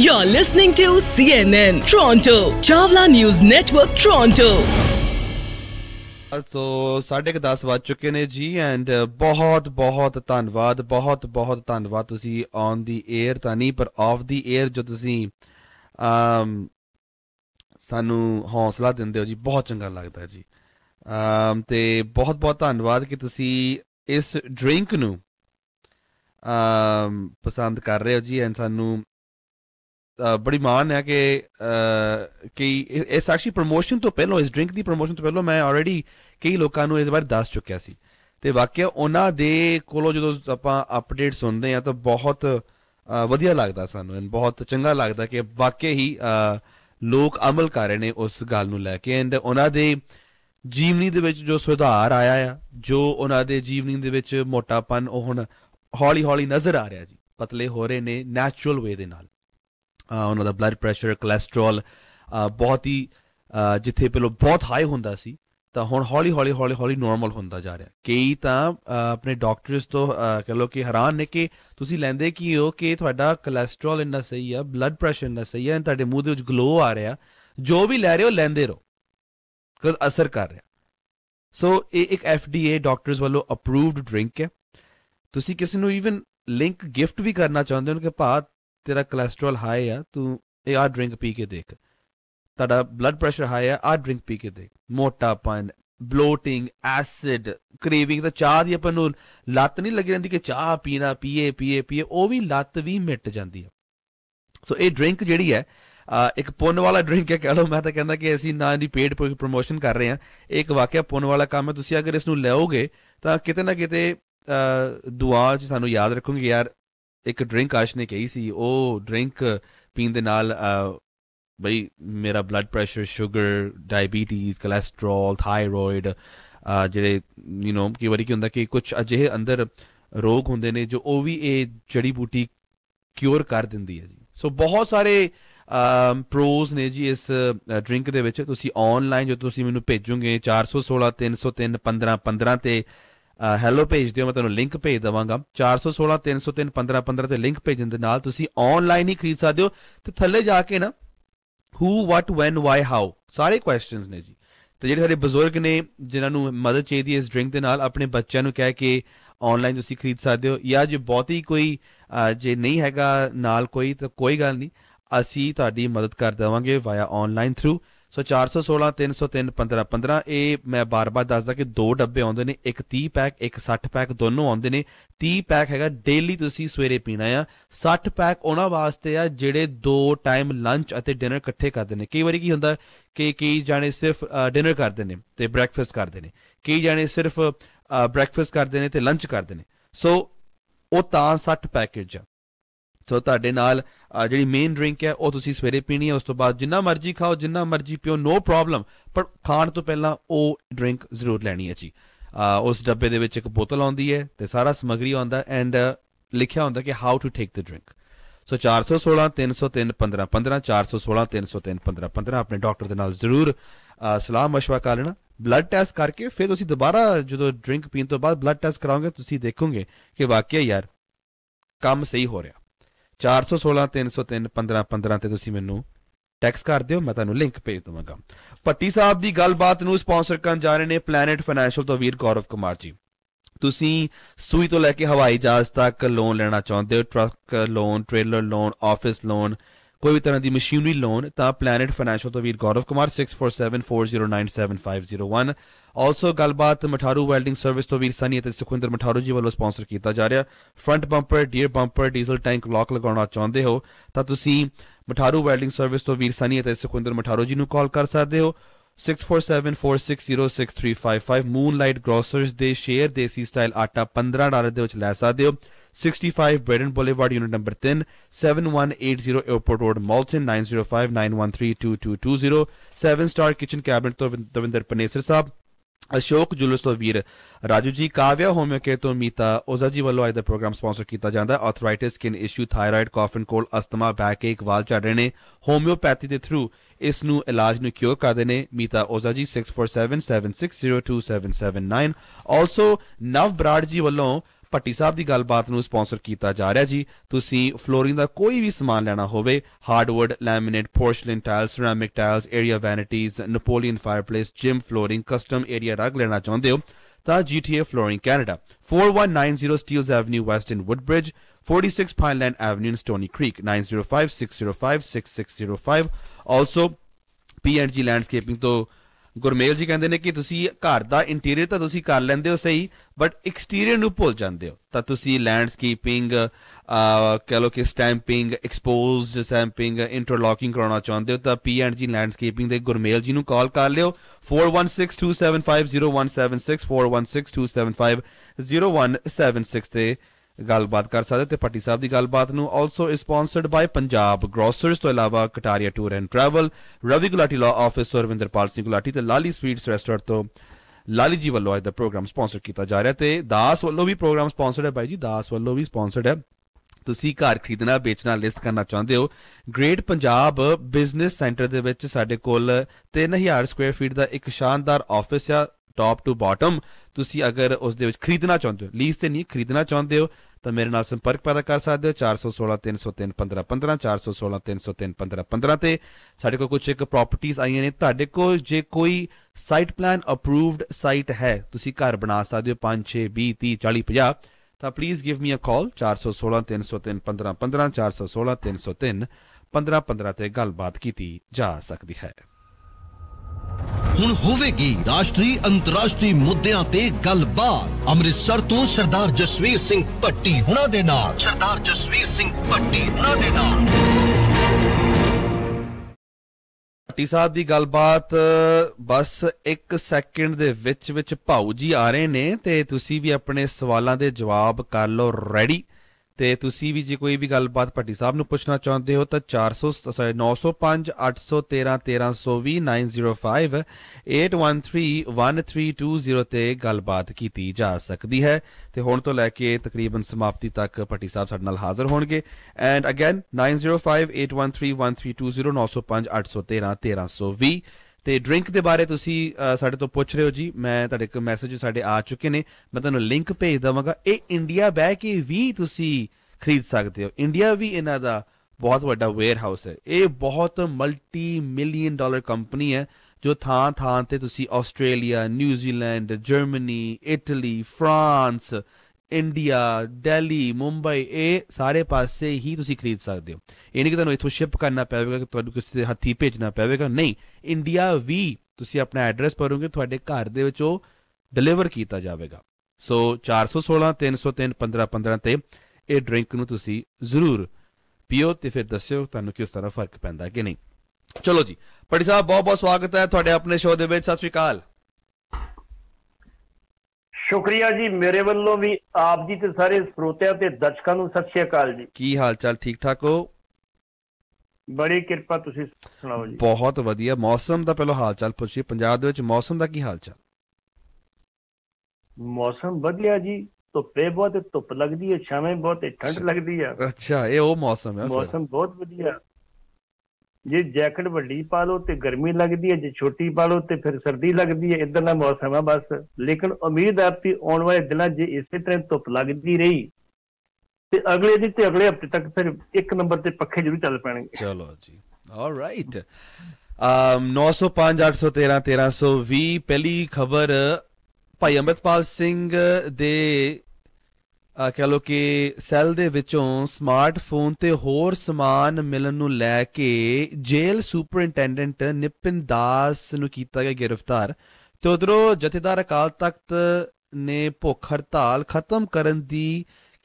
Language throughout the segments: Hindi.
You're listening to CNN Toronto, Chawla News Network Toronto. तो 10:30 बज चुके ने जी एंड बहुत धन्यवाद तुसी ऑन दी एयर तो नहीं पर ऑफ दी एयर जो तुसी सानू हौसला दिंदे हो जी बहुत चंगा लगता है जी ते बहुत बहुत धन्यवाद कि तुसी इस ड्रिंक नू पसंद कर रहे हो जी एंड सानू बड़ी मान है कि साक्षी प्रमोशन तो पहलों इस ड्रिंक की प्रमोशन तो पहलों मैं ऑलरेडी कई लोगों को इस बार दस चुकिया सी ते वाकई उन्होंने दे कोलों जो आप अपडेट सुनते हैं तो बहुत वधिया लगता सानू एंड बहुत चंगा लगता कि वाकई ही लोग अमल कर रहे हैं उस गल नूं लैके एंड उन्होंने जीवनी दे विच जो सुधार आया है जो उन्होंने जीवनी दे विच मोटापन हुण हौली हौली नज़र आ रहा जी पतले हो रहे ने नैचुरल वे दे नाल उन्होंने ब्लड प्रैशर कोलैसट्रॉल बहुत ही जिथे पहले बहुत हाई होंदा सी तो हुण हौली हौली हौली हौली नॉर्मल होंदा जा रहा कई तो अपने डॉक्टर्स तो कह लो कि हैरान ने कि तुसी लैंदे की हो कि तुहाडा कोलैसट्रॉल इन्ना सही है ब्लड प्रैशर इन्ना सही है तुहाडे मूँह दे विच ग्लो आ रहा जो भी लै रहे हो लैंदे रहो बिकॉज असर कर रहा सो ये एक FDA डॉक्टर्स वालों अप्रूव्ड ड्रिंक है तुसी किसी नूं ईवन लिंक गिफ्ट भी करना चाहते हो कि भा तेरा कोलेस्ट्रॉल हाई है तू ये आ ड्रिंक पी के देख तेरा ब्लड प्रैशर हाई है आ ड्रिंक पी के देख मोटापन ब्लोटिंग एसिड क्रेविंग तो चाह की अपन लत्त नहीं लगी रही कि चाह पीना पीए पीए पीए वह भी लत्त भी मिट जाती है सो ये ड्रिंक जी है एक पुन वाला ड्रिंक है कह लो मैं तो कहना कि असी ना जी पेड प्रमोशन कर रहे हैं एक वाकया पुन वाला काम है तुम अगर इसनों लोगे तो किते ना किते दुआ सानू याद रखोगे यार एक ड्रिंक आश ने कही सी ओ ड्रिंक पीन दे नाल बई मेरा blood pressure sugar diabetes cholesterol thyroid जिहड़े यू नो कई बारी की हुंदा कि कुछ अजिहे अंदर रोग हुंदे ने जो वह भी ये जड़ी बूटी क्योर कर दिंदी है जी सो बहुत सारे प्रोज ने जी इस ड्रिंक दे विच तुसी ऑनलाइन जो तुसी मैनू भेजोगे 416 303 15 15 ते हैलो भेज दिओ मैं तुहानू लिंक भेज देवांगा 416 303 15 15 से लिंक भेजन दे नाल तुसी ऑनलाइन ही खरीद सकदे हो ते थल्ले जाके ना who what when why how सारे क्वेश्चन ने जी तो जिहड़े साडे बजुर्ग ने जिन्होंने मदद चाहिए इस ड्रिंक दे नाल अपने बच्चों को कह के ऑनलाइन तुसी खरीद सकदे हो या जो बहुत ही कोई जे नहीं हैगा नाल कोई तो कोई गल नहीं असी तुहाडी मदद कर देवांगे वाया ऑनलाइन थ्रू सो 416 303 15 15 ये मैं बार बार दसदा कि दो डब्बे आउंदे ने एक 30 पैक एक 60 पैक दोनों आउंदे ने 30 पैक हैगा डेली तुसी सवेरे पीना आ 60 पैक उन्हां वास्ते आ जिहड़े 2 टाइम लंच अते डिनर इकट्ठे करदे ने कई बारी की हुंदा कि कई जाने सिर्फ डिनर करदे ने ते ब्रेकफास्ट करदे ने कई जाने सिर्फ ब्रेकफास्ट करदे ने ते लंच करदे ने सो ओह तां 60 पैकेज आ सो तुहाडे नाल जिहड़ी मेन ड्रिंक है वह तुसी सवेरे पीनी है उस तो बाद जिन्ना मर्जी खाओ जिन्ना मर्जी पियो नो प्रॉब्लम पर खाण तो पहला वह ड्रिंक जरूर लैनी है जी उस डब्बे दे विच एक बोतल आउंदी है ते सारा समग्री आउंदा एंड लिखिया हुंदा कि how to take the drink so 416 303 15 15 416 303 15 15 अपने डॉक्टर दे नाल जरूर सलाह मशवरा कर लेना ब्लड टैस्ट करके फिर तुसी दोबारा जो ड्रिंक पीन तो बाद ब्लड टैस्ट कराओगे तुसी देखोगे कि वाकई यार काम सही हो रहा 416 303 15 15 ते मैनू टैक्स कर दिओ मैं तुहानू लिंक भेज देवांगा भट्टी साहब दी गलबात नू स्पॉन्सर करन जा रहे ने प्लैनेट फाइनैंशियल तो वीर गौरव कुमार जी तुसी सूई तो लैके हवाई जहाज तक लोन लेना चाहुंदे हो truck loan trailer loan office loan कोई भी तरह की मशीनरी लोन तो प्लैनेट फाइनैंशियल तो वीर गौरव कुमार 6474097501 ऑलसो गलबात मठारू वैल्डिंग सर्विस तो वीर सनी ते सुखविंदर मठारू जी वालों स्पॉन्सर किया जा रहा front bumper rear bumper diesel tank lock लगाना चाहते हो तो तुम मठारू वैल्डिंग सर्विस तो वीर सनी ते सुखविंदर मठारू जी को कॉल कर सकते हो 6474606355 मूनलाइट ग्रोसर्स दे शेयर देसी स्टाइल आटा $15 दे विच लै सकदे हो 65 Braydon Boulevard unit number 3 7180 airport road Malton 9059132220 7 Star kitchen cabinet तो दविंदर पनेसर साहब अशोक जुलूस तो वीर राजू जी काव्या होम्यो केयर तो मीता ओजा जी वालों अज का प्रोग्राम स्पॉन्सर किया जाता है arthritis skin issue thyroid cough and cold asthma back एक वाल चढ़ रहे हैं होम्योपैथी के थ्रू इस नू इलाज नू क्योर करते हैं मीता ओजा जी 6477602779 ऑलसो नव बराड़ जी वालों भट्टी साहब की गलबात नूं स्पॉन्सर किया जा रहा जी। तुसीं फ्लोरिंग का कोई भी समान लेना होवे, hardwood, laminate, porcelain tiles, ceramic tiles, area vanities, Napoleon fireplace, gym flooring, custom area rug लेना चाहते हो ता GTA flooring Canada 4190 Steeles Avenue West in Woodbridge, 46 Pineland Avenue in Stoney Creek, 9056056605। Also P&G landscaping तो गुरमेल जी कहते हैं कि घर का इंटीरियर तो कर लेंदे हो सही, बट एक्सटीरियर नूं भुल जाते हो। तो लैंडस्केपिंग कह लो कि स्टैंपिंग, एक्सपोज स्टैंपिंग, इंटरलॉकिंग करवाना चाहते हो तो P&G लैंडस्केपिंग के गुरमेल जी नूं कॉल कर लियो 4162750176 4162750176 से गलबात कर सकते। भट्टी साहब की गलबात नूं also sponsored by Punjab grocers तो अलावा Kataria tour and travel, Ravi Gulati law office, Ravinderpal Singh Gulati, Lali sweets restaurant तो लाली जी वालों अज दा प्रोग्राम स्पॉन्सर किया जा रहा है। दास वालों भी प्रोग्राम स्पॉन्सर्ड है भाई जी, दास वालों भी स्पॉन्सर्ड है। तुसी घर खरीदना बेचना लिस्ट करना चाहते हो, ग्रेट पंजाब बिजनेस सेंटर दे विच साडे कोल 3000 स्क्वायर फीट का एक शानदार ऑफिस है। टॉप टू बॉटम तुम अगर उस दे विच खरीदना चाहते हो, लीज से नहीं खरीदना चाहते हो तो मेरे नाल संपर्क पैदा कर सकते हो 416-303-15-15 416-303-15-15 से। साढ़े को कुछ एक प्रॉपर्टीज आई ने, तुहाडे को जे कोई साइट प्लान अप्रूव्ड साइट है तुसी घर बना सकते हो 5, 6, 20, 30, 40, 50 तो please give me a call 416-303-15-15 416-303-15-15 से गलबात की जा सकती है। हुण होवेगी राष्ट्रीय अंतरराष्ट्रीय मुद्दों ते गलबात अमृतसर तो सरदार जसवीर सिंह भट्टी हुणा दे नाल, सरदार जसवीर सिंह भट्टी हुणा दे नाल। भट्टी साहब दी गलबात बस एक सैकेंड दे विच विच भाऊ जी आ रहे ने ते तुसी भी अपने सवालों के जवाब कर लो रेडी। ते तुसी भी जी कोई भी गलबात भट्टी साहब नूं पूछना चाहते हो तो 400 905 813 1320 905 813 1320 ते गलबात की जा सकती है। तो हुण तो लैके तकरीबन समाप्ति तक भट्टी साहब साडे नाल हाजिर होणगे। And again 905 813 1320 905 813 1320। तो ड्रिंक के बारे साढ़े तो पूछ रहे हो जी, मैं तुहाडे कोल मैसेज साढ़े आ चुके ने, मैं तुहानूं लिंक भेज देवांगा। ये इंडिया बह के भी तुसी खरीद सकते हो, इंडिया भी इन्हां दा बहुत वड्डा वेयर हाउस है। ये बहुत multi-million dollar कंपनी है जो थां थां ते तुसी Australia, New Zealand, Germany, Italy, France, India, Delhi, Mumbai, ये सारे पासे ही तुसी खरीद सकते हो। ये नहीं कि तुहानूं इत्थों शिप करना पवेगा कि तुहानूं किसी हत्थी भेजना पवेगा, नहीं, इंडिया भी तुसी अपना एड्रैस भरोगे तुहाडे घर दे विच ओह डिलीवर किया जाएगा। सो 416-303-15-15 ते ये ड्रिंक नूं तुसी जरूर पीओ ते फिर दस्सिओ तुहानूं किस तरह फर्क पैंदा कि नहीं। चलो जी भट्टी साहब बहुत बहुत स्वागत है तुहाडे अपने शो दे विच। सत श्री अकाल। शुक्रिया जी, मेरे वालों भी आप जी ते सारे श्रोतिया ते दर्शकों नूं सत श्री अकाल जी। की हाल चाल, ठीक ठाक हो? बड़ी कृपा, तुसीं सुणाओ जी? बहुत वधिया। मौसम दा पहलो हाल चाल पुछिए, पंजाब दे विच मौसम दा की हाल चाल? मौसम वधिया जी, धुप्पे बहुत धुप लगदी है, छावें बहुत ठंड लगदी है। अच्छा, ये ओ मौसम है, मौसम बहुत वधिया। जे जैकेट वड्डी पा लो तो गर्मी लगती है, जे छोटी पा लो तो फिर सर्दी लगती है, इधर का मौसम है बस। लेकिन उम्मीद है आपकी आने वाले दिनों जे इसे तरह धुप लगती रही तो अगले दिन तो अगले हफ्ते तक फिर 1 नंबर से पखे जरूर चल पैणगे। चलो जी, ऑलराइट। 905 813 1320। पहली खबर भाई अमृतपाल सिंह दे कह लो कि सैल दे विचों स्मार्टफोन ते होर समान मिलन नूं लैके जेल सुपरिंटेंडेंट निपिन दास नूं कीता गया गिरफ्तार। तो उधरों जथेदार अकाल तख्त ने भुख हड़ताल खत्म करन दी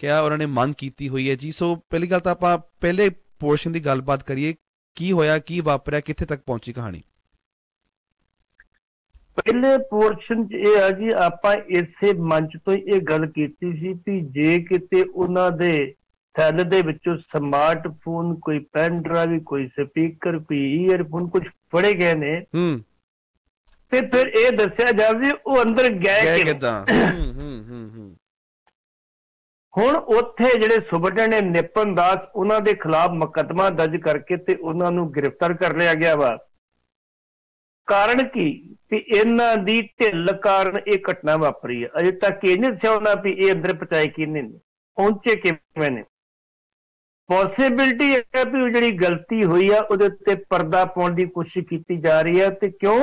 क्या उन्होंने मांग की हुई है जी। सो पहली गल तो आपां पहले पोर्शन की गलबात करिए, की होया, की वापरिया, कित्थे तक पहुंची कहानी। पहले पोर्शन जी आपां इसे मंच तो ये गल कीती सी कि जे किते उन्हां दे थैले दे विचों स्मार्टफोन, कोई पेन ड्राइव, कोई स्पीकर, कोई ईयरफोन कुछ फड़े गए ने ते फिर ये दस्सिया जावे वो अंदर गए किदां। हुण उत्थे जिहड़े सुबटे ने निपन दास उन्हां दे खिलाफ मुकदमा दर्ज करके ते उन्हां नूं गिरफ्तार कर लिया गया वा। कारण की इन्हां दी ढिल कारण यह घटना वापरी है। अजे तक यह नहीं दस्सिया उन्हां भी ये अंदर पहुंचाए किने ने, पहुंचे किवें ने। पॉसिबिलिटी है भी जिहड़ी गलती हुई है उहदे उत्ते पर्दा पाउण दी कोशिश कीती जा रही है। ते क्यों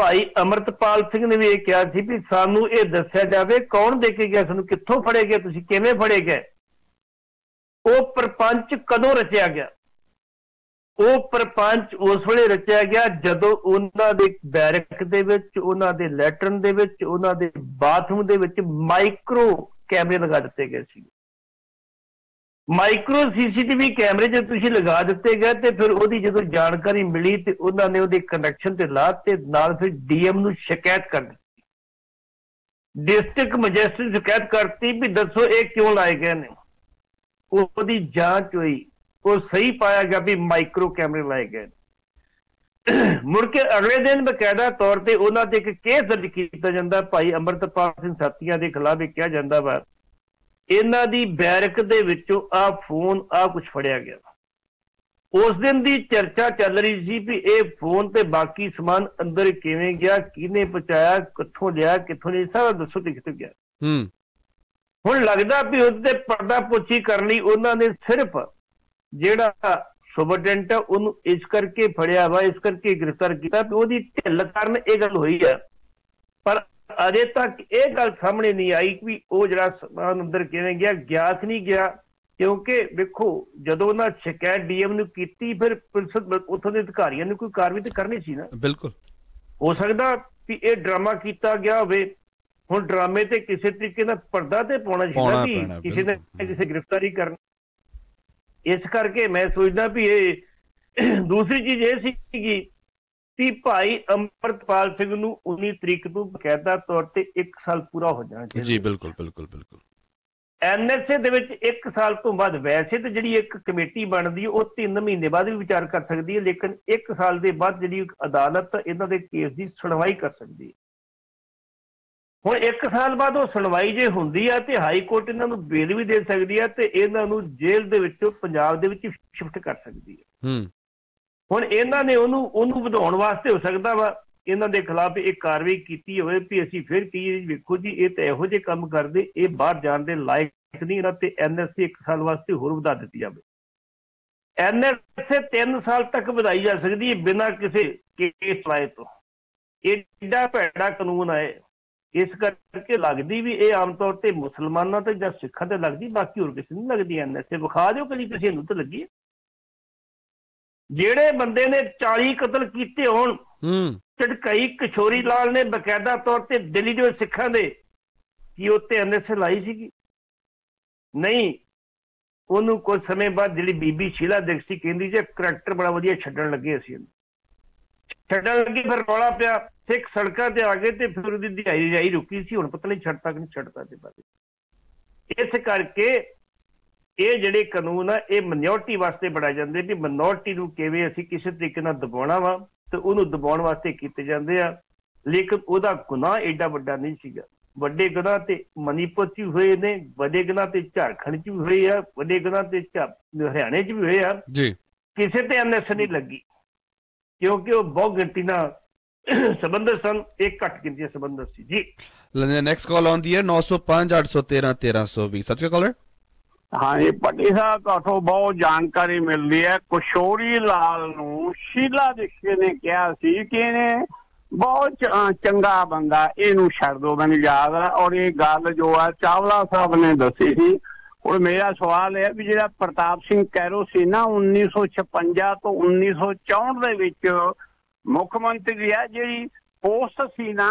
भाई अमृतपाल सिंह ने भी यह कहा सी भी सानू यह दस्सिया जावे कौन दे के गया, सानू कित्थों फड़े गए, तुसीं किवें फड़े गए, वो प्रपंच कदों रचिया गया। वो प्रपंच उस वे रचा गया जदों उन्होंने बैरक के लैटरन के बाथरूम के माइक्रो कैमरे लगा दिते गए। माइक्रो सीसीटीवी कैमरे जो तुसी लगा दिते गए तो फिर वो जो जानकारी मिली तो उन्होंने वो कनैक्शन से लाते, फिर डीएम नू शिकायत कर दी, डिस्ट्रिक्ट मजिस्ट्रेट शिकायत करती भी दसो ये क्यों लाए गए ने। उसकी जांच हुई, वो सही पाया गया भी माइक्रो कैमरे लाए गए। मुड़के अगले दिन बकायदा तौर पर उन्होंने एक केस दर्ज किया जाता, भाई अमृतपाल सिंह साथियों के खिलाफ भी कहा जाता वा इन्हों की बैरक के विचों आ फोन आ कुछ फड़िया गया। उस दिन की चर्चा चल रही थी भी ये फोन तो बाकी समान अंदर किवें गया, किने पहुंचाया, कित्थों लिया, कित्थों नहीं, सारा दसो तो कित्थों गया। हुण लगता भी उसते पर्दापोशी करनी उन्होंने सिर्फ जिहड़ा सुपरटेंडेंट है उन्हूं इस करके फड़िया वा, इस करके गिरफ्तार किया भी उहदी ढिल कारण यह गल हुई है। पर अजे तक यह गल सामने नहीं आई कि वह जिहड़ा समान अंदर किवें गया, गया कि नहीं गया, क्योंकि देखो जदों ना शिकायत डीएम नूं कीती फिर पुलिस उत्थों दे अधिकारियां ने कोई कार्रवाई तो करनी सी ना। बिल्कुल हो सकदा कि यह ड्रामा किया गया होवे। हुण ड्रामे ते किसी तरीके दा पर्दा ते पाउणा चाहीदा भी किसी ने किसी गिरफ्तारी करनी। इस करके मैं सोचता भी ये दूसरी चीज ये कि भाई अमृतपाल सिंह नूं 19 तारीख को बकायदा तौर पर 1 साल पूरा हो जाना चाहिए। जी बिल्कुल बिल्कुल बिल्कुल। NSA दे विच 1 साल तो बाद वैसे तो जी एक कमेटी बनती है वो 3 महीने बाद भी विचार कर सकती है, लेकिन 1 साल के बाद जी अदालत इन्हां दे केस की सुनवाई कर सकती है। हुण 1 साल बाद वो सुनवाई जो होंदी है तो हाई कोर्ट इन्हों बेल भी दे सकती है, तो इन्हों जेल दे विचों पंजाब दे विच शिफ्ट कर सकती है। हुण इन्हों ने उन्होंने वधाउण वास्ते हो सकता वा इन्हों के खिलाफ एक कार्रवाई की हो भी असी फिर की वेखो जी ये तो इहो जे काम करते ये बाहर जाने के लायक नहीं, इन्हों ते NSA 1 साल वास्ते होर वधा दित्ती जाए। NSA 3 साल तक वधाई जा सकती है बिना किसी केस लाए तो। एडा भैड़ा कानून आए, इस करके लगती भी ये आम तौर पर मुसलमानों से या सिखा से लगती, बाकी होर किसी नहीं लगती। NSA विखा दो कहीं किसी नूं तो लगी। जेड़े बंदे ने 40 कतल किए होण, झटकई किशोरी लाल ने बकायदा तौर पर दिल्ली जो सिखा दे कि उत्ते NSA लाई सी नहीं, उन्होंने कुछ समय बाद जी बीबी शीला दीक्षित कहती जे करैक्टर बड़ा वधिया छड्डण लगे, असीं छड्डण लगे फिर रौला पिया सिख सड़कों से आ गए तो फिर उसकी दिहाई रिहाई रुकी सी, हुण पता नहीं छड्डता कि नहीं छड्डता। इस करके ये जिहड़े कानून आ ये माइनॉरिटी वास्ते बनाए जाते भी माइनॉरिटी नूं किवें असीं किसी तरीके नाल दबाउणा वा तो उन्होंने दबाउण वास्ते कीते जांदे आ, लेकिन उहदा गुनाह एडा वड्डा नहीं सीगा। वड्डे गुनाह तो मणीपुर च भी होए ने, वड्डे गुनाह तो झारखंड च भी होए आ, वड्डे गुनाह तो हरियाणे च भी होए आ, किसी ते NSA नहीं लगी क्योंकि वह बहुत गिनती नाल संबंधित सन, एक घट गिनती संबंधित सी। जी नेक्स्ट कॉल आती है 905-813-1320। सच कॉलर। हाँ जी पटी साहब तो बहुत जानकारी मिलती है। किशोरी लाल नू शीला दीक्षित ने कहा सी कि बहुत चंगा बंदा इनू छड़ दो, मैनू याद है। और ये गल जो है चावला साहब ने दसी सी। और मेरा सवाल है भी जो प्रताप सिंह कैरो सी ना 1956 तो 1964 मुख्यमंत्री है, जी पोस्ट सी ना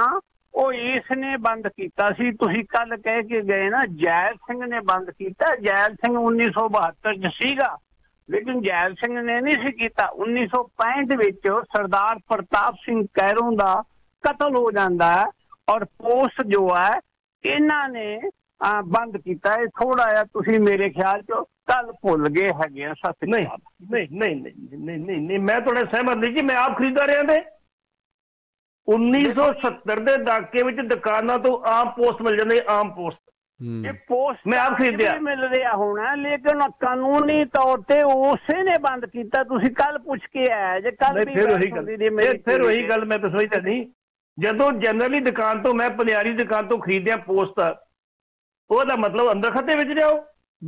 वो इसने बंद किया सी, तुसी कल कह के गए ना जैल सिंह ने बंद किया। जैल सिंह 1972 च सीगा लेकिन जैल सिंह ने नहीं सी किया। 1965 विच सरदार प्रताप सिंह कैरों दा कतल हो जाता है और पोस्ट जो है इन्हों ने बंद किया। थोड़ा जहा तुसी मेरे ख्याल चो कल भुल गए है। सच नहीं नहीं नहीं नहीं नहीं नहीं मैं थोड़ा सहमत नहीं जी, मैं आप खरीदा रहा दे 1970 के दाके दुकाना तो आम पोस्ट मिल जाते, आम पोस्ट ये पोस्ट मैं आपसे मिल रहा होना, लेकिन कानूनी तौर ते उसने बंद किया। कल पूछ के आया जे कल भी फिर वही गल मैं समझता नहीं। जो जनरली दुकान तो मैं पनियारी दुकान तो खरीदिया पोस्ट ओहदा मतलब अंदर खाते विच रहा हो,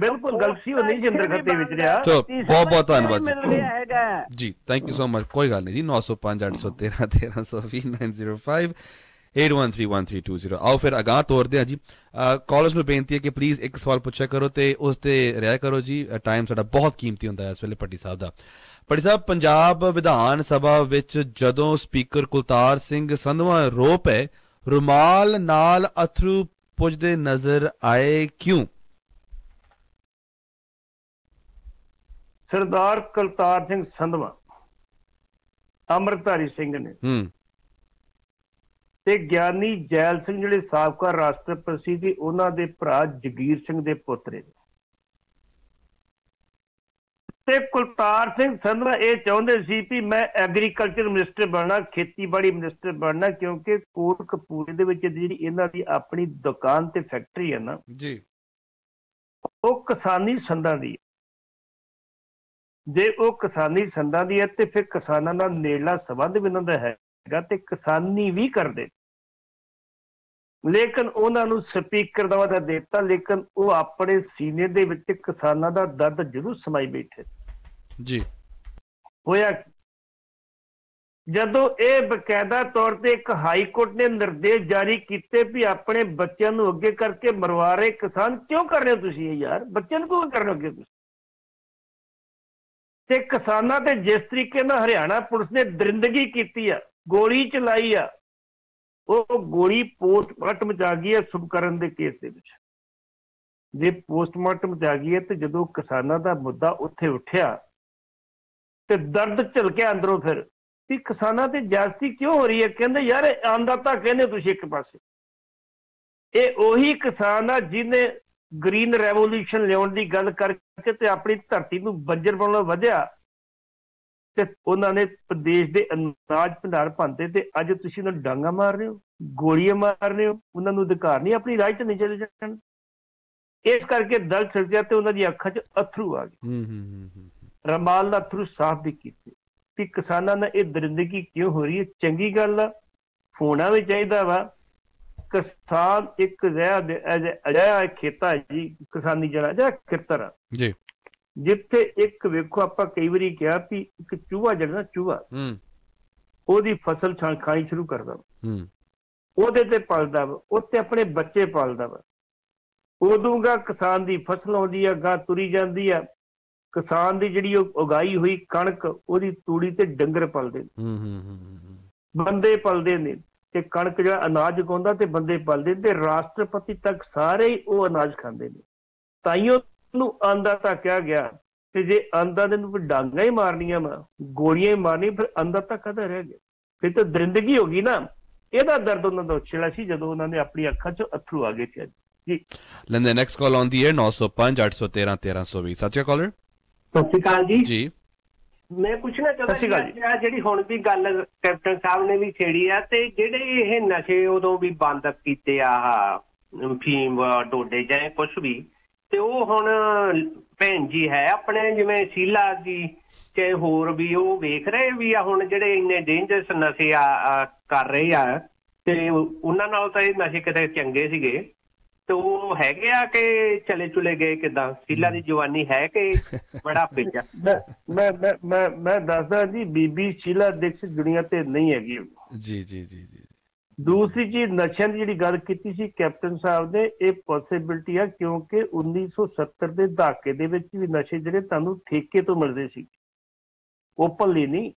बिल्कुल गलत सी नहीं जी, अंदर खाते विच रहा। बहुत बहुत धन्यवाद जी, थैंक यू सो मच। कोई गल नहीं जी, 905813 1320 905 8131 320। आओ फिर अगाह तोर दे जी, कॉलर्स में बेनती है कि प्लीज़ एक सवाल पूछा करो तो उस ते रिहा करो जी, टाइम साडा बहुत कीमती हुंदा है इस वेले। भट्टी साहब दा, भट्टी साहब पंजाब विधान सभा विच जदों स्पीकर कुलतार सिंह संधवा रोप है रुमाल नाल अथरू पुजदे नजर आए, क्यों? सरदार कुलतार सिंह संधवा अमृतधारी सिंह ने ते ज्ञानी जैल सिंह जिहड़े साबका राष्ट्रपति सी उन्हां दे भरा जगीर सिंह दे पुत्तर ते कुलतार सिंह संधवा यह चाहते सी कि मैं एग्रीकल्चर मिनिस्टर बनना, खेतीबाड़ी मिनिस्टर बनना, क्योंकि कोटकपूरे दे विच जिहड़ी इन्हां दी अपनी दुकान ते फैक्टरी है ना जी, वो किसानी संदां दी। जे वो किसानी संदां दी है तो फिर किसानां नाल नेड़ला संबंध भी उन्हां दा है, किसानी भी करते, लेकिन उन्होंने स्पीकर का वादा देता, लेकिन वो अपने सीने दे विच किसानां दा दर्द जरूर समाई बैठे जी। होया जदों ये बकायदा तौर पर एक हाईकोर्ट ने निर्देश जारी किए भी अपने बच्चों को अगे करके मरवा रहे किसान, क्यों कर रहे हो तुसीं यार, बच्चों को कर रहे हो? ते किसानां ते जिस तरीके नाल हरियाणा पुलिस ने दरिंदगी की है, गोली चलाई आ, वो गोली पोस्टमार्टम च आ गई है सुभकरण के केस दे विच। जे पोस्टमार्टम च आ गई है तो जदों किसानां दा मुद्दा उत्थे उठ्या तो दर्द झलकिया अंदरों फिर कि किसानां ते ज्यादती क्यों हो रही है। कहंदे यार आंदाता कहंदे तुसीं एक पासे, ये उही किसान आ जिन्हें ग्रीन रेवोल्यूशन लियाउण दी गल करके ते अपनी धरती नूं बंजर बनाउण वधिया ते उन्होंने प्रदेश के अनाज भंडार भंदे ते अज तुसीं उन्हां नूं डांगा मार रहे हो, गोलियां मार रहे हो, उन्होंने अधिकार नहीं अपनी राज नहीं चले जाण। इस करके दल सड़िया ते उन्होंने अखां च अथरू आ गए, रमाल दा अथरू साफ भी कीते कि किसानां नाल यह दरिंदगी क्यों हो रही है। चंगी गल आ, होना भी चाहिए वा, किसान एक अजिहा खेता है जी, किसानी जड़ा अजिहा खेतर जी जिथे एक वेखो आपां कई वारी कहा कि एक चूहा जड़ा चूहा ओहदी फसल खानी शुरू करदा, ओहदे ते पलदा वा, उत्ते अपने बच्चे पलदा वा, उदों गा किसान की फसल आउंदी आ, गां तुरी जांदी आ, किसान की जिहड़ी उगाई हुई कणक ओहदी तूड़ी ते डंगर पलदे ने, बंदे पलदे ने, कणक जो अनाज उगाउंदा ते बंदे पलदे, राष्ट्रपति तक सारे ही वो अनाज खांदे ने। ताइयों नूं आंदा तां कहा गया कि जे आंदा दे नूं डांगा ही मारनियां वा, गोलियां ही मारनियां, फिर आंदा तां कदा रह गया, फिर तो दरिंदगी हो गई ना। इहदा दर्द उन्हां दा उछलिया सी जदों उन्हां ने अपनी अखां चों अथरू आ गए थे जी। लंदे नेक्स्ट कॉल आउंदी है 905813 1320। सत श्री अकाल जी, मैं पूछना चाहता जी हुण भी गल कैप्टन साहब ने भी छेड़ी आ ते जेडे ये नशे उदों भी बंद कीते आ, फीम डोडे जां कुछ भी, ते ओ हुण भैन जी है अपने जिवें शीला जी ते होर भी ओ वेख रहे भी आ हुण जेडे इन्ने डेंजरस नशे आ कर रहे आ ते उन्हां नाल तां ये नशे किते चंगे सीगे ते ओ हैगे आ के चले चुले गए किदां, शीला दी जवानी है के बड़ा पेचा। मैं दसदा जी, बीबी शीला दीक्षित दुनिया ते नहीं हैगी जी जी जी जी। दूसरी चीज नशे की जी गल कीती सी कैप्टन साहब ने, यह पॉसिबिलिटी है क्योंकि 1970 के दहाके दे विच भी नशे जिहड़े तुहानूं ठेके तो मिलदे सी, ओपनली नहीं,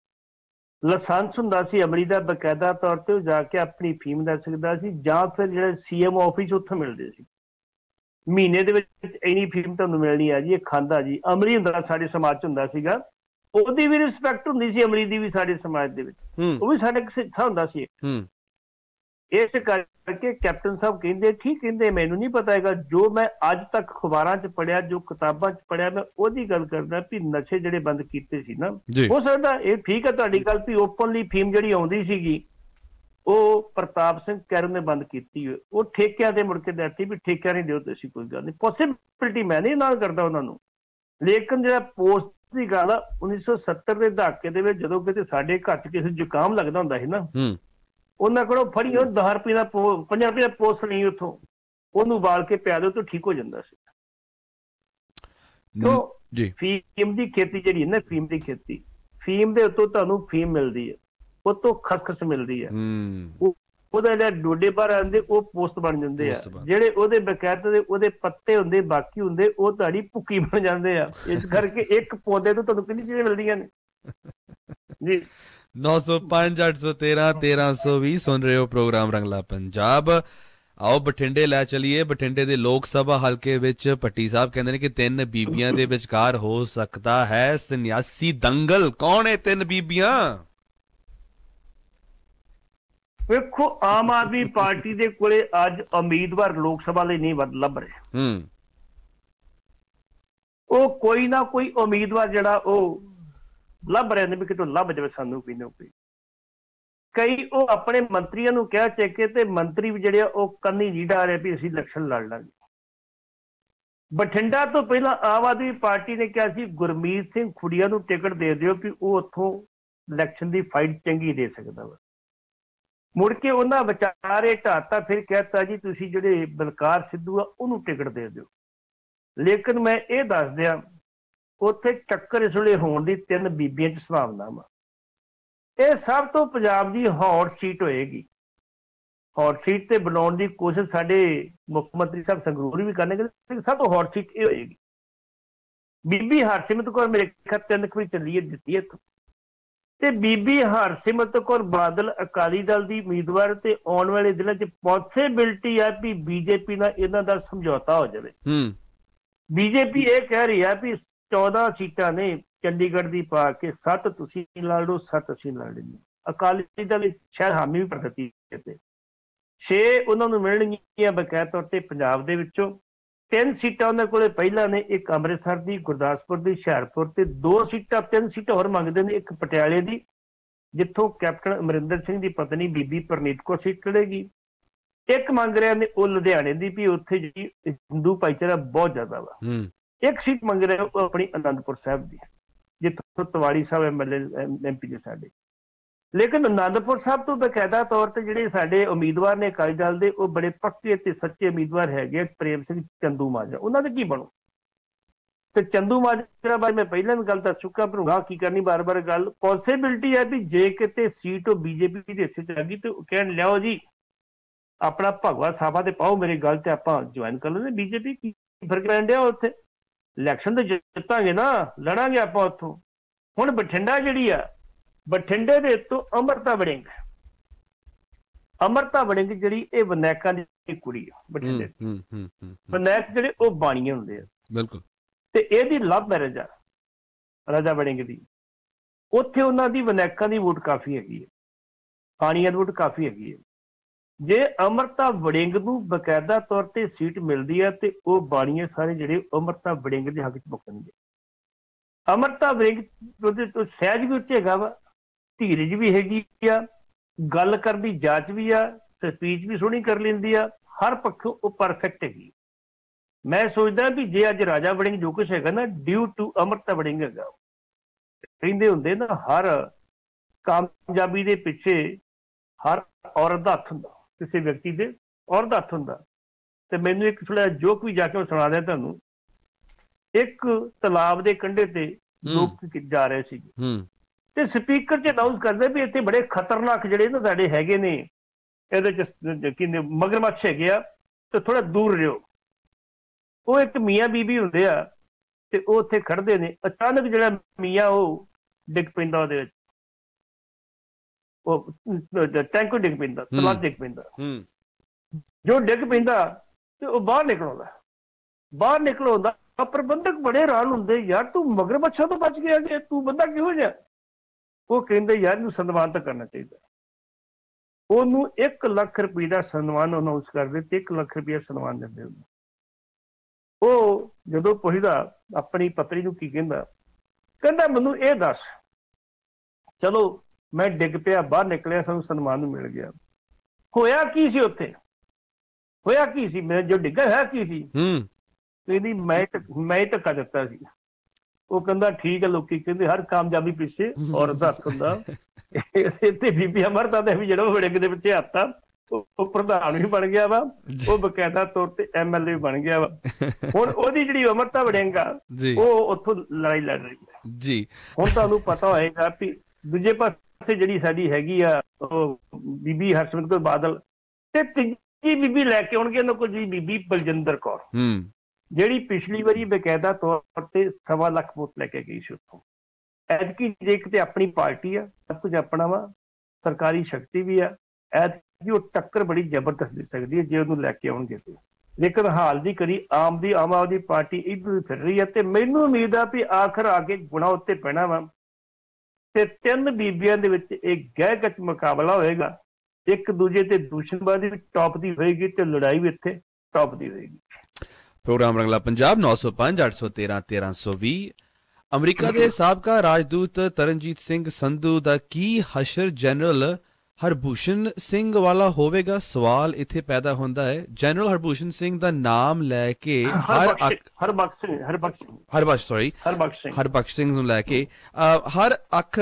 लाइसेंस हुंदा सी अमरीका बकायदा तौर ते जाके अपनी फीम ले सकदा सी, जां फिर जिहड़ा सीएम ऑफिस उत्थे मिलदे सी, महीने दे विच इनी फीम तुहानूं मिलनी आ जी, इह खांदा जी अमरी हुंदा, साडे समाज च हुंदा सीगा, ओहदी भी रिस्पैक्ट हुंदी सी अमरी दी, भी साडे समाज दे विच ओह भी साडे किस्सा हुंदा सी। इस करके कैप्टन साहब कहिंदे ठीक कहिंदे, मैनूं नहीं पता हैगा, जो मैं अज तक अखबारां च पढ़िया, जो किताबां च पढ़िया, मैं ओहदी गल करदा कि नशे जिहड़े बंद कीते सी ना, हो सकदा ये ठीक है तुहाडी गल भी ओपनली फीम जिहड़ी आउंदी सीगी ਉਹ ਪ੍ਰਤਾਪ ਸਿੰਘ ਕੈਰੂ ਨੇ ਬੰਦ ਕੀਤੀ ਹੋਈ। ਉਹ ਠੇਕਿਆਂ ਤੇ ਮੁੜ ਕੇ ਡਰਤੀ ਵੀ ਠੇਕਿਆਂ ਨਹੀਂ ਦਿਓ ਤੁਸੀਂ, ਕੋਈ ਗੱਲ ਨਹੀਂ, ਪੋਸੀਬਿਲਿਟੀ ਮੈਂ ਨਹੀਂ ਨਾਲ ਕਰਦਾ ਉਹਨਾਂ ਨੂੰ। ਲੇਕਿਨ ਜਿਹੜਾ ਪੋਸਟ ਦੀ ਗੱਲ 1970 ਦੇ ਦਹਾਕੇ ਦੇ ਵਿੱਚ ਜਦੋਂ ਕਿਤੇ ਸਾਡੇ ਘਰ ਚ ਕਿਸੇ ਜ਼ੁਕਾਮ ਲੱਗਦਾ ਹੁੰਦਾ ਸੀ ਨਾ, ਉਹਨਾਂ ਕੋਲੋਂ ਫੜੀ ਉਹ 10 ਰੁਪਏ ਦਾ 50 ਰੁਪਏ ਦਾ ਪੋਸਟ ਨਹੀਂ ਉੱਥੋਂ, ਉਹਨੂੰ ਬਾਲ ਕੇ ਪਿਆ ਦਿਓ ਤਾਂ ਠੀਕ ਹੋ ਜਾਂਦਾ ਸੀ। ਕਿਉਂ? ਫੀਮ ਦੀ ਖੇਤੀ ਜਿਹੜੀ ਹੈ ਨਾ, ਫੀਮ ਦੀ ਖੇਤੀ, ਫੀਮ ਦੇ ਉੱਤੋਂ ਤੁਹਾਨੂੰ ਫੀਮ ਮਿਲਦੀ ਹੈ, ਉੱਤੋਂ ਖਸਖਸ ਮਿਲਦੀ ਹੈ, ਉਹਦਾ ਜਿਹੜਾ ਡੋਡੇ ਬਾਹਰ ਆਉਂਦੇ ਉਹ ਪੋਸਤ ਬਣ ਜਾਂਦੇ ਆ, ਜਿਹੜੇ ਉਹਦੇ ਬਕੈਤ ਦੇ ਉਹਦੇ ਪੱਤੇ ਹੁੰਦੇ ਬਾਕੀ ਹੁੰਦੇ ਉਹ ਤੁਹਾਡੀ ਭੁੱਕੀ ਬਣ ਜਾਂਦੇ ਆ। ਇਸ ਕਰਕੇ ਇੱਕ ਪੌਦੇ ਤੋਂ ਤੁਹਾਨੂੰ ਕਿੰਨੀ ਚੀਜ਼ਾਂ ਮਿਲਦੀਆਂ ਨੇ ਜੀ। 905 813 1320 ਸੁਣ ਰਹੇ ਹੋ ਪ੍ਰੋਗਰਾਮ ਰੰਗਲਾ ਪੰਜਾਬ। आओ बठिंडे लै चलिए। बठिंडे दे लोक सभा हलके विच पट्टी साहब कहंदे ने कि तीन बीबियां दे विचकार हो सकता है सन्यासी दंगल। कौन है तीन बीबियां? देखो आम आदमी पार्टी दे कोले आज उम्मीदवार लोक सभा लई नहीं लभ रहे। ओ कोई ना कोई उम्मीदवार जिहड़ा ओ लभ रहे ने भी कितों लभ जावे सानू कोई ना कोई। कई ਉਹ ਆਪਣੇ ਮੰਤਰੀਆਂ ਨੂੰ ਕਹਿ ਚੁੱਕੇ ਤੇ ਮੰਤਰੀ ਵੀ ਜਿਹੜੇ ਉਹ ਕੰਨੀ ਲੀੜਾ ਰਹੇ ਵੀ ਅਸੀਂ ਇਲੈਕਸ਼ਨ ਲੜ ਲਾਂਗੇ। ਬਠਿੰਡਾ ਤੋਂ ਪਹਿਲਾਂ ਆਮ ਆਦਮੀ ਪਾਰਟੀ ਨੇ ਕਿਹਾ ਸੀ ਗੁਰਮੀਤ ਸਿੰਘ ਖੁੜੀਆ ਨੂੰ ਟਿਕਟ ਦੇ ਦਿਓ ਕਿ ਉਹ ਉੱਥੋਂ ਇਲੈਕਸ਼ਨ ਦੀ ਫਾਈਟ ਚੰਗੀ ਦੇ ਸਕਦਾ ਵਾ। ਮੁੜ ਕੇ ਉਹਨਾਂ ਵਿਚਾਰੇ ਢਾਤਾ, ਫਿਰ ਕਹਿਤਾ ਜੀ ਤੁਸੀਂ ਜਿਹੜੇ ਬਲਕਾਰ ਸਿੱਧੂ ਆ ਉਹਨੂੰ ਟਿਕਟ ਦੇ ਦਿਓ। ਲੇਕਿਨ ਮੈਂ ਇਹ ਦੱਸ ਦਿਆਂ ਉੱਥੇ ਚੱਕਰ ਇਸ ਵੇਲੇ ਹੋਣ ਦੀ ਤਿੰਨ ਬੀਬੀਆਂ 'ਚ ਸੰਭਾਵਨਾ ਵਾ। ਇਹ ਸਭ ਤੋਂ ਪੰਜਾਬ ਦੀ ਹੌਟ ਸੀਟ ਹੋਏਗੀ। ਹੌਟ ਸੀਟ ਤੇ ਬਣਾਉਣ ਦੀ ਕੋਸ਼ਿਸ਼ ਸਾਡੇ ਮੁੱਖ ਮੰਤਰੀ ਸਾਹਿਬ ਸੰਗਰੂਰ ਵੀ ਕਰਨਗੇ, ਲੇਕਿਨ ਸਭ ਤੋਂ ਹੌਟ ਸੀਟ ਇਹ ਹੋਏਗੀ। ਬੀਬੀ ਹਰਸਿਮਰਤ ਕੌਰ ਮੇਰੇ ਖਿਆਲ 3 ਵਾਰੀ ਚੱਲੀਏ ਦਿੱਤੀ ਹੈ ਤੇ ਬੀਬੀ ਹਰਸਿਮਰਤ ਕੌਰ ਬਾਦਲ ਅਕਾਲੀ ਦਲ ਦੀ ਉਮੀਦਵਾਰ ਤੇ ਆਉਣ ਵਾਲੇ ਦਿਨਾਂ 'ਚ ਪੋਸੀਬਿਲਟੀ ਹੈ ਵੀ ਬੀਜੇਪੀ ਨਾਲ ਇਹਨਾਂ ਦਾ ਸਮਝੌਤਾ ਹੋ ਜਾਵੇ। ਬੀਜੇਪੀ ਇਹ ਕਹਿ ਰਹੀ ਹੈ ਵੀ 14 ਸੀਟਾਂ ਨੇ ਚੰਡੀਗੜ੍ਹ ਦੀ ਪਾ ਕੇ 7 ਤੁਸੀਂ ਲੜ ਲਓ, 7 ਅਸੀਂ ਲੜ ਲਈਏ। ਅਕਾਲੀ ਦਲ ਸ਼ਾਇਦ ਹਾਮੀ ਵੀ ਭਰ ਦਿੱਤੀ ਤੇ 6 ਉਹਨਾਂ ਨੂੰ ਮਿਲਣਗੀਆਂ ਬਕਾਇਦਾ ਤੌਰ ਤੇ ਪੰਜਾਬ ਦੇ ਵਿੱਚੋਂ। 3 ਸੀਟਾਂ ਉਹਨਾਂ ਕੋਲੇ ਪਹਿਲਾਂ ਨੇ, ਇੱਕ ਅੰਮ੍ਰਿਤਸਰ ਦੀ, ਗੁਰਦਾਸਪੁਰ ਦੀ, ਹੁਸ਼ਿਆਰਪੁਰ ਤੇ 2 ਸੀਟਾਂ 3 ਸੀਟਾਂ ਹੋਰ ਮੰਗਦੇ ਨੇ। ਇੱਕ ਪਟਿਆਲੇ ਦੀ ਜਿੱਥੋਂ ਕੈਪਟਨ ਅਮਰਿੰਦਰ ਸਿੰਘ ਦੀ ਪਤਨੀ ਬੀਬੀ ਪਰਨੀਤ ਕੌਰ ਸੀਟ ਲੜੇਗੀ। ਇੱਕ ਮੰਗ ਰਿਹਾ ਨੇ ਉਹ ਲੁਧਿਆਣੇ ਦੀ ਵੀ ਉੱਥੇ ਜਿਹੜੀ ਹਿੰਦੂ ਭਾਈਚਾਰਾ ਬਹੁਤ ਜ਼ਿਆਦਾ ਵਾ। ਇੱਕ ਸੀਟ ਮੰਗ ਰਹੇ ਉਹ ਆਪਣੀ ਅਨੰਦਪੁਰ ਸਾਹਿਬ ਦੀ ਜਿੱਥੋਂ ਤਿਵਾੜੀ ਸਾਹਿਬ MLA MP ਨੇ ਸਾਡੇ। ਲੇਕਿਨ ਅਨੰਦਪੁਰ ਸਾਹਿਬ ਤੋਂ ਬਕਾਇਦਾ ਤੌਰ ਤੇ ਜਿਹੜੇ ਸਾਡੇ ਉਮੀਦਵਾਰ ਨੇ ਅਕਾਲੀ ਦਲ ਦੇ ਉਹ ਬੜੇ ਪੱਕੇ ਤੇ ਸੱਚੇ ਉਮੀਦਵਾਰ ਹੈਗੇ ਪ੍ਰੇਮ ਸਿੰਘ ਚੰਦੂ ਮਾਜਰਾ। ਉਹਨਾਂ ਦੇ ਕੀ ਬਣੂ? ਤੇ ਚੰਦੂ ਮਾਜਰਾ ਬਾਰੇ ਮੈਂ ਪਹਿਲਾਂ ਵੀ ਗੱਲ ਦੱਸ ਚੁੱਕਾ, ਪਰ ਗਾਹ ਕੀ ਕਰਨੀ ਬਾਰ-ਬਾਰ ਗੱਲ। ਪੋਸੀਬਿਲਿਟੀ ਹੈ ਵੀ ਜੇ ਕਿਤੇ ਸੀਟ ਉਹ BJP ਦੇ ਹਿੱਸੇ 'ਚ ਆ ਗਈ ਤੇ ਕਹਿਣ ਲਿਆਓ ਜੀ ਆਪਣਾ ਭਗਵਾ ਸਾਹਿਬਾ ਤੇ ਪਾਓ ਮੇਰੀ ਗੱਲ ਤੇ ਆਪਾਂ ਜੁਆਇਨ ਕਰ ਲੈਂਦੇ BJP। ਕੀ ਫਰਕ ਪੈਣ ਡਿਆ? ਉੱਥੇ ਇਲੈਕਸ਼ਨ ਤੇ ਜਿੱਤਾਂਗੇ ਨਾ, ਲੜਾਂਗੇ ਆਪਾਂ ਉੱਥੋਂ। ਹੁਣ ਬਠਿੰਡਾ ਜਿਹੜੀ ਆ, ਬਠਿੰਡੇ ਦੇ ਤੋਂ ਅਮਰਤਾ ਵੜਿੰਗ ਜਿਹੜੀ ਇਹ ਵਨੈਕਾਂ ਦੀ ਕੁੜੀ ਆ ਬਠਿੰਡੇ। ਵਨੈਕ ਜਿਹੜੇ ਉਹ ਬਾਣੀਆਂ ਹੁੰਦੇ ਆ ਬਿਲਕੁਲ, ਤੇ ਇਹਦੀ ਲਵ ਮੈਰਿਜ ਆ ਰਾਜਾ ਵੜਿੰਗ ਦੀ। ਉੱਥੇ ਉਹਨਾਂ ਦੀ ਵਨੈਕਾਂ ਦੀ ਵੋਟ ਕਾਫੀ ਹੈਗੀ ਹੈ, ਬਾਣੀਆਂ ਦੀ ਵੋਟ ਕਾਫੀ ਹੈਗੀ ਹੈ। ਜੇ ਅਮਰਤਾ ਵੜਿੰਗ ਨੂੰ ਬਕਾਇਦਾ ਤੌਰ ਤੇ ਸੀਟ ਮਿਲਦੀ ਹੈ ਤੇ ਉਹ ਬਾਣੀਆਂ ਸਾਰੇ ਜਿਹੜੇ ਅਮਰਤਾ ਵੜਿੰਗ ਦੇ ਹੱਕ 'ਚ ਮੁੱਕਣਗੇ। ਅਮਰਤਾ ਵੜਿੰਗ ਉਹਦੇ ਤੋਂ ਸਹਿਜ ਵੀ ਉੱਚ ਹੈਗਾ ਵਾ, ਧੀਰਜ ਵੀ ਹੈਗੀ ਆ, ਗੱਲ ਕਰਨ ਦੀ ਜਾਂਚ ਵੀ ਆ, ਸਪੀਚ ਵੀ ਸੋਹਣੀ ਕਰ ਲੈਂਦੀ ਆ, ਹਰ ਪੱਖੋਂ ਉਹ ਪਰਫੈਕਟ ਹੈਗੀ। ਮੈਂ ਸੋਚਦਾ ਵੀ ਜੇ ਅੱਜ ਰਾਜਾ ਵੜਿੰਗ ਜੋ ਕੁਛ ਹੈਗਾ ਨਾ ਡਿਊ ਟੂ ਅਮਰਤਾ ਵੜਿੰਗ ਹੈਗਾ। ਕਹਿੰਦੇ ਹੁੰਦੇ ਨਾ ਹਰ ਕਾਮਯਾਬੀ ਦੇ ਪਿੱਛੇ ਹਰ ਔਰਤ ਦਾ ਹੱਥ ਹੁੰਦਾ, ਕਿਸੇ ਵਿਅਕਤੀ ਦੇ ਔਰ ਦਾ ਹੱਥ ਹੁੰਦਾ। ਤੇ ਮੈਨੂੰ ਇੱਕ ਥੋੜਾ ਜੋਕ ਵੀ ਜਾ ਕੇ ਸੁਣਾ ਦਿਆ ਤੁਹਾਨੂੰ। ਇੱਕ ਤਲਾਬ ਦੇ ਕੰਢੇ ਤੇ ਲੋਕ ਜਾ ਰਹੇ ਸੀ ਤੇ ਸਪੀਕਰ 'ਚ ਅਨਾਊਂਸ ਕਰਦੇ ਵੀ ਇੱਥੇ ਬੜੇ ਖਤਰਨਾਕ ਜਿਹੜੇ ਨਾ ਸਾਡੇ ਹੈਗੇ ਨੇ, ਇਹਦੇ 'ਚ ਕਿੰਨੇ ਮਗਰਮੱਛ ਹੈਗੇ ਆ ਤੇ ਥੋੜਾ ਦੂਰ ਰਹੋ। ਉਹ ਇੱਕ ਮੀਆਂ ਬੀਬੀ ਹੁੰਦੇ ਆ ਤੇ ਉਹ ਉੱਥੇ ਖੜਦੇ ਨੇ। ਅਚਾਨਕ ਜਿਹੜਾ ਮੀਆਂ ਉਹ ਡਿੱਗ ਪੈਂਦਾ, ਉਹਦੇ ਵਿੱਚ ਟੈਂਕੋ ਡਿੱਗ ਪੈਂਦਾ, ਤਲਾਬ ਡਿੱਗ ਪੈਂਦਾ। ਜੋ ਡਿੱਗ ਪੈਂਦਾ ਤੇ ਉਹ ਬਾਹਰ ਨਿਕਲਦਾ। ਪ੍ਰਬੰਧਕ ਬੜੇ ਹੈਰਾਨ ਹੁੰਦੇ, ਯਾਰ ਤੂੰ ਮਗਰਮੱਛਾਂ ਤੋਂ ਬਚ ਗਿਆ ਜੇ, ਤੂੰ ਬੰਦਾ ਕਿਹੋ ਜਿਹਾ? ਉਹ ਕਹਿੰਦੇ ਯਾਰ ਇਹਨੂੰ ਸਨਮਾਨ ਤਾਂ ਕਰਨਾ ਚਾਹੀਦਾ। ਉਹਨੂੰ 1 ਲੱਖ ਰੁਪਏ ਦਾ ਸਨਮਾਨ ਅਨਾਊਂਸ ਕਰਦੇ ਤੇ 1 ਲੱਖ ਰੁਪਏ ਸਨਮਾਨ ਦਿੰਦੇ ਉਹਨੂੰ। ਉਹ ਜਦੋਂ ਪੁੱਛਦਾ ਆਪਣੀ ਪਤਨੀ ਨੂੰ ਕੀ ਕਹਿੰਦਾ ਮੈਨੂੰ ਇਹ ਦੱਸ, ਚਲੋ ਮੈਂ ਡਿੱਗ ਪਿਆ, ਬਾਹਰ ਨਿਕਲਿਆ, ਸਾਨੂੰ ਸਨਮਾਨ ਮਿਲ ਗਿਆ, होया की सी उत्थे, होया की सी, मैं जो डिगा है की सी। तो इहदी मैं धक्का दिता सी। वो कहंदा ठीक है, लोकी कहंदे हर कामयाबी पिछे औरत हत्थ हुंदा। इत्थे बीबी अमृता दे भी जिहड़ा बड़े किते पिछे हत्थ आ, ਉਹ ਪ੍ਰਧਾਨ ਵੀ ਬਣ ਗਿਆ ਵਾ, ਉਹ ਬਕਾਇਦਾ ਤੌਰ ਤੇ ਐਮਐਲਏ ਬਣ ਗਿਆ ਵਾ। ਹੁਣ ਉਹਦੀ ਜਿਹੜੀ ਅਮਰਤਾ ਵੜੇਗਾ ਉਹ ਉੱਥੋਂ ਲੜਾਈ ਲੜ ਰਹੀ ਹੈ ਜੀ। ਹੁਣ ਤੁਹਾਨੂੰ ਪਤਾ ਹੋਏਗਾ ਵੀ ਦੂਜੇ ਪਾਸੇ ਜਿਹੜੀ ਸਾਡੀ ਹੈਗੀ ਆ ਉਹ ਬੀਬੀ ਹਰਸਿਮਰਤ ਕੌਰ ਬਾਦਲ, ਤੇ ਤੀਜੀ ਬੀਬੀ ਲੈ ਕੇ ਆਉਣਗੇ ਉਹਨਾਂ ਕੋਲ, ਬੀਬੀ ਬਲਜਿੰਦਰ ਕੌਰ, ਜਿਹੜੀ ਪਿਛਲੀ ਵਾਰੀ ਬਕਾਇਦਾ ਤੌਰ ਤੇ 1.25 ਲੱਖ ਵੋਟ ਲੈ ਕੇ ਗਈ ਸੀ ਉੱਥੋਂ। ਐਤਕੀ ਜੇ ਕਿਤੇ ਆਪਣੀ ਪਾਰਟੀ ਆ, ਸਭ ਕੁਝ ਆਪਣਾ ਵਾ, ਸਰਕਾਰੀ ਸ਼ਕਤੀ ਵੀ ਆ, ਐਤ जो टक्कर बड़ी जबरदस्त दे सकती है जो उन्होंने लैके आउणगे। लेकिन हाल की करी आम आदमी पार्टी इधर फिर रही है, तो मैनू उम्मीद है भी आखिर आके गुणा उत्ते पैना वा। तो 3 बीबिया दे विच एक गहगच मुकाबला होएगा, एक दूजे ते दुश्मनी भी टॉप की होएगी, तो लड़ाई भी इत्थे टॉप की होएगी। प्रोग्राम रंगला पंजाब 905 813 1320। अमरीका के साबका राजदूत तरनजीत सिंह संधू का की हशर जनरल हरभूषण सिंह वाला होवेगा? सवाल इत्थे पैदा होंदा है। जनरल हरभूषण सिंह दा नाम लैके हरबख्श सिंह नूं लैके हर अख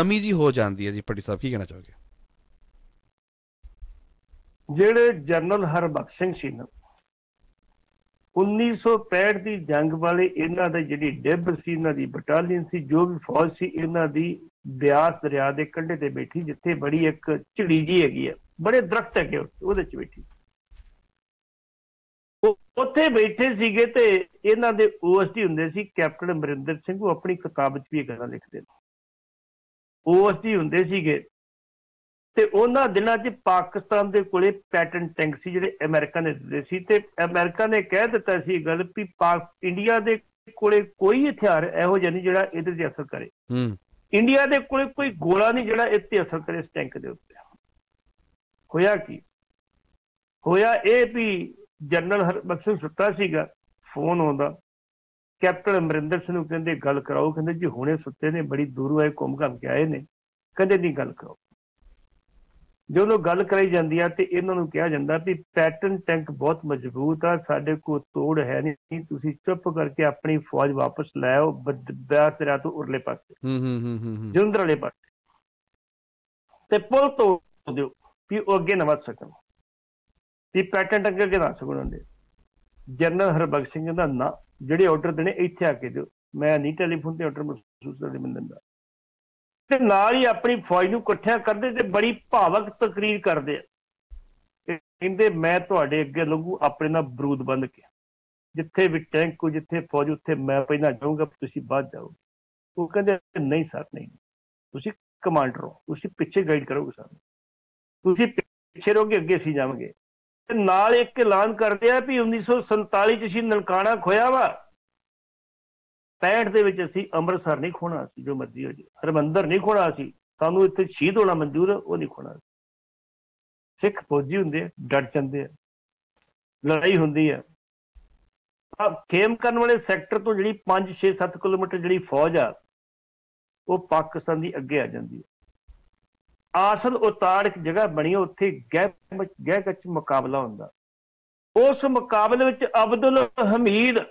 नमी जी हो जांदी है जी। पट्टी साहब की कहना चाहोगे? जेड़े जनरल हरबख्श सिंह सी ना 1965 दी जंग वाले, इन्हां दा जेड़ी डिब सी, इन्हां दी बटालियन सी, जो भी फौज सी, इन्हां दी ब्यास दरिया के कंढे से बैठी, जिथे बड़ी एक झिड़ी जी हैगी है, बड़े दरख्त है, बैठी उथे बैठे सीगे। ते इन्हां दे ओएसडी हुंदे सी कैप्टन अमरिंदर सिंह, वो अपनी किताब च भी गल्लां लिखदे ने। ओएसडी हुंदे सीगे ते उन्हां दिनां च पाकिस्तान दे कोले पैटर्न टैंक सी जिहड़े अमेरिका ने दित्ते सी, ते अमेरिका ने कह दित्ता सी गल भी इंडिया दे कोले कोई हथियार इहो जिहा नहीं जिहड़ा इहदे ते असर करे। इंडिया दे कोले कोई गोला नहीं जिहड़ा इत्ते असर करे इस टैंक दे उत्ते। होया की होया ए भी जनरल हरबख्श सुता सीगा, फोन आउंदा, कैप्टन अमरिंदर सिंह नूं कहंदे गल कराओ। कहंदे जी हुणे सुते ने, बड़ी दूरों आए, घूम घाम के आए ने, कदे नहीं गल कराओ। जो गल कराई जाती है तो इन्हां नूं कहा जाता भी पैटर्न टैंक बहुत मजबूत आ, साडे कोल तोड़ है नहीं, तुसीं चुप करके अपनी फौज वापस लै आओ ब्यास दरिया तों उरले पासे, जलंधर वाले पासे, ते पुल तोड़ दिओ भी ओह अगे ना वध सकण, भी पैटर्न टैंक अगे ना सकण। जनरल हरबख्श सिंह दा नां जिहड़े आर्डर देने इत्थे आके दिओ, मैं नहीं टैलीफोन ते आर्डर महसूस करदे मैं दिंदा। ਤੇ ਨਾਲ ਹੀ ਆਪਣੀ ਫੌਜ ਨੂੰ ਇਕੱਠਿਆ ਕਰਦੇ ਤੇ ਬੜੀ ਭਾਵਕ ਤਕਰੀਰ ਕਰਦੇ ਆ। ਕਹਿੰਦੇ ਮੈਂ ਤੁਹਾਡੇ ਅੱਗੇ ਲੰਘੂ ਆਪਣੇ ਨਾਲ ਬਰੂਦ ਬੰਨ ਕੇ, ਜਿੱਥੇ ਵੀ ਟੈਂਕ ਕੋ, ਜਿੱਥੇ ਫੌਜ, ਉੱਥੇ ਮੈਂ ਪਹਿਲਾਂ ਜਾਊਂਗਾ, ਤੁਸੀਂ ਬਾਅਦ ਜਾਓਗੇ। ਉਹ ਕਹਿੰਦੇ ਨਹੀਂ ਸਰ, ਨਹੀਂ, ਤੁਸੀਂ ਕਮਾਂਡਰ ਹੋ, ਤੁਸੀਂ ਪਿੱਛੇ ਗਾਈਡ ਕਰੋਗੇ ਸਾਨੂੰ, ਤੁਸੀਂ ਪਿੱਛੇ ਰਹੋਗੇ, ਅੱਗੇ ਅਸੀਂ ਜਾਵਾਂਗੇ। ਤੇ ਨਾਲ ਇੱਕ ਐਲਾਨ ਕਰਦੇ ਆ ਵੀ 1947 'ਚ ਅਸੀਂ ਨਨਕਾਣਾ ਖੋਇਆ ਵਾ, 65 ਦੇ ਵਿੱਚ ਅਸੀਂ ਅੰਮ੍ਰਿਤਸਰ ਨਹੀਂ ਖੋਣਾ, ਅਸੀਂ ਜੋ ਮਰਜ਼ੀ ਹੋ ਜੇ, ਹਰਿਮੰਦਰ ਨਹੀਂ ਖੋਣਾ, ਅਸੀਂ ਸਾਨੂੰ ਇੱਥੇ ਸ਼ਹੀਦ ਹੋਣਾ ਮਨਜ਼ੂਰ, ਉਹ ਨਹੀਂ ਖੋਣਾ। ਸਿੱਖ ਫੌਜੀ ਹੁੰਦੇ ਆ, ਡਟ ਜਾਂਦੇ ਆ, ਲੜਾਈ ਹੁੰਦੀ ਆ। ਖੇਮ ਕਰਨ ਵਾਲੇ ਸੈਕਟਰ ਤੋਂ ਜਿਹੜੀ 5 6 7 ਕਿਲੋਮੀਟਰ ਜਿਹੜੀ ਫੌਜ ਆ ਉਹ ਪਾਕਿਸਤਾਨ ਦੀ ਅੱਗੇ ਆ ਜਾਂਦੀ ਆ। ਆਸਲ ਉਤਾੜ ਇੱਕ ਜਗ੍ਹਾ ਬਣੀ, ਉੱਥੇ ਗਹਿ ਕੱਚ ਮੁਕਾਬਲਾ ਹੁੰਦਾ। ਉਸ ਮੁਕਾਬਲੇ ਵਿੱਚ ਅਬਦੁਲ ਹਮੀਦ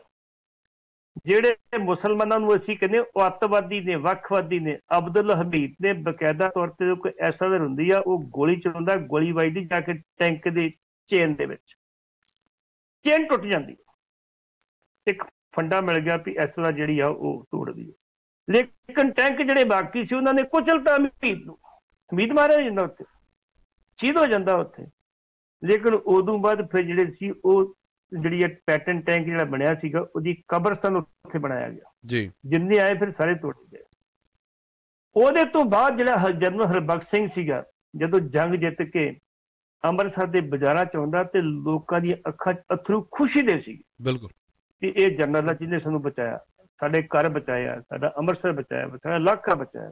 ਜਿਹੜੇ ਮੁਸਲਮਾਨਾਂ ਨੂੰ ਅਸੀਂ ਕਹਿੰਦੇ ਉਹ ਅੱਤਵਾਦੀ ਨੇ, ਵੱਖਵਾਦੀ ਨੇ, ਅਬਦੁਲ ਹਮੀਦ ਨੇ ਬਕਾਇਦਾ ਤੌਰ ਤੇ ਕੋਈ ਐਸਾ ਵੇਰ ਹੁੰਦੀ ਆ, ਉਹ ਗੋਲੀ ਚਲਾਉਂਦਾ, ਗੋਲੀ ਵੱਜਦੀ ਜਾ ਕੇ ਟੈਂਕ ਦੀ ਚੇਨ ਦੇ ਵਿੱਚ, ਚੇਨ ਟੁੱਟ ਜਾਂਦੀ, ਇੱਕ ਫੰਡਾ ਮਿਲ ਗਿਆ ਵੀ ਇਸ ਤਰ੍ਹਾਂ ਜਿਹੜੀ ਆ ਉਹ ਤੋੜਦੀ ਹੈ। ਲੇਕਿਨ ਟੈਂਕ ਜਿਹੜੇ ਬਾਕੀ ਸੀ ਉਹਨਾਂ ਨੇ ਕੁਚਲਤਾ ਹਮੀਦ ਨੂੰ, ਹਮੀਦ ਮਾਰਿਆ ਜਾਂਦਾ ਉੱਥੇ, ਸ਼ਹੀਦ ਹੋ ਜਾਂਦਾ ਉੱਥੇ। ਲੇਕਿਨ ਉਦੋਂ ਬਾਅਦ ਫਿਰ ਜਿਹੜੇ ਸੀ ਉਹ ਜਿਹੜੀ ਪੈਟਰਨ ਟੈਂਕ ਜਿਹੜਾ ਬਣਿਆ ਸੀਗਾ ਉਹਦੀ ਕਬਰਸਤਾਨ ਉੱਥੇ ਬਣਾਇਆ ਗਿਆ ਜੀ, ਜਿੰਨੇ ਆਏ ਫਿਰ ਸਾਰੇ ਟੁੱਟ ਗਏ। ਉਹਦੇ ਤੋਂ ਬਾਅਦ ਜਿਹੜਾ ਜਨਰਲ ਹਰਬਖਸ਼ ਸਿੰਘ ਸੀਗਾ, ਜਦੋਂ ਜੰਗ ਜਿੱਤ ਕੇ ਅੰਮ੍ਰਿਤਸਰ ਦੇ ਬਾਜ਼ਾਰਾਂ ਚ ਆਉਂਦਾ ਤੇ ਲੋਕਾਂ ਦੀਆਂ ਅੱਖਾਂ 'ਚ ਅੱਥਰੂ ਖੁਸ਼ੀ ਦੇ ਸੀ, ਬਿਲਕੁਲ, ਕਿ ਇਹ ਜਨਰਲ ਆ ਜਿਹਨੇ ਸਾਨੂੰ ਬਚਾਇਆ, ਸਾਡੇ ਘਰ ਬਚਾਇਆ, ਸਾਡਾ ਅੰਮ੍ਰਿਤਸਰ ਬਚਾਇਆ, ਸਾਡਾ ਇਲਾਕਾ ਬਚਾਇਆ।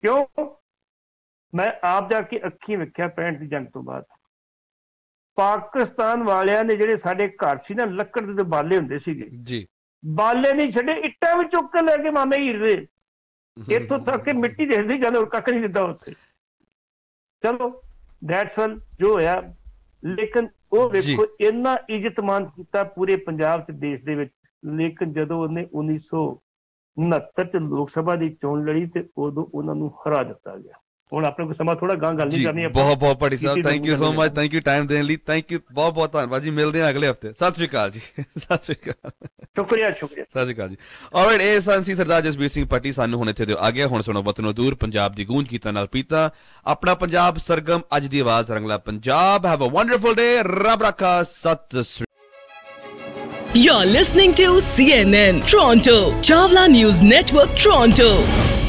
ਕਿਉਂ? ਮੈਂ ਆਪ ਜਾ ਕੇ ਅੱਖੀਂ ਵੇਖਿਆ 65 ਦੀ ਜੰਗ ਤੋਂ ਬਾਅਦ। पाकिस्तान वालिया ने जिहड़े साडे घर सी ना, लक्कड़ दे बाले हुंदे सीगे जी, बाले नहीं छड्डे, इट्टां भी चुक के लैके मामे हीर दे, इत्थों तक कि मिट्टी देखदी जद कख नहीं दिंदा उत्थे। चलो दैट्सन जो है, लेकिन वो देखो इन्ना इज्जतमान किया पूरे पंजाब ते देश दे विच। लेकिन जदों उन्हें 1969 च लोक सभा दी चोण लड़ी ते उदों उन्हां नूं हरा दिता गया। ਹੁਣ ਆਪਣੇ ਕੋਲ ਸਮਾਂ ਥੋੜਾ ਗਾਂ ਗੱਲ ਨਹੀਂ ਕਰਨੀ ਹੈ। ਬਹੁਤ ਬਹੁਤ ਭਾਈ ਸਾਹਿਬ thank you so much, thank you time ਦੇਣ ਲਈ, ਥੈਂਕ ਯੂ, ਬਹੁਤ ਬਹੁਤ ਧੰਨਵਾਦ ਜੀ। ਮਿਲਦੇ ਹਾਂ ਅਗਲੇ ਹਫਤੇ। ਸਤਿ ਸ਼੍ਰੀ ਅਕਾਲ ਜੀ, ਸਤਿ ਸ਼੍ਰੀ ਅਕਾਲ, ਸ਼ੁਕਰੀਆ ਸ਼ੁਕਰੀਆ, ਸਤਿ ਸ਼੍ਰੀ ਅਕਾਲ ਜੀ। ਔਰ ਇਹ ਸੰਸੀ ਸਰਦਾਰ ਜਸਬੀਰ ਸਿੰਘ ਪੱਟੀ ਸਾਨੂੰ ਹੁਣ ਇੱਥੇ ਦੇ ਆ ਗਿਆ। ਹੁਣ ਸੁਣੋ ਵਤਨੋਂ ਦੂਰ ਪੰਜਾਬ ਦੀ ਗੂੰਜ ਗੀਤਾਂ ਨਾਲ ਪੀਤਾ ਆਪਣਾ ਪੰਜਾਬ ਸਰਗਮ ਅੱਜ ਦੀ ਆਵਾਜ਼ ਰੰਗਲਾ Punjab. Have a wonderful day, ਰੱਬ ਰੱਖਾ, ਸਤਿ ਸ਼੍ਰੀ। You are listening to CNN Toronto, Chawla News Network Toronto।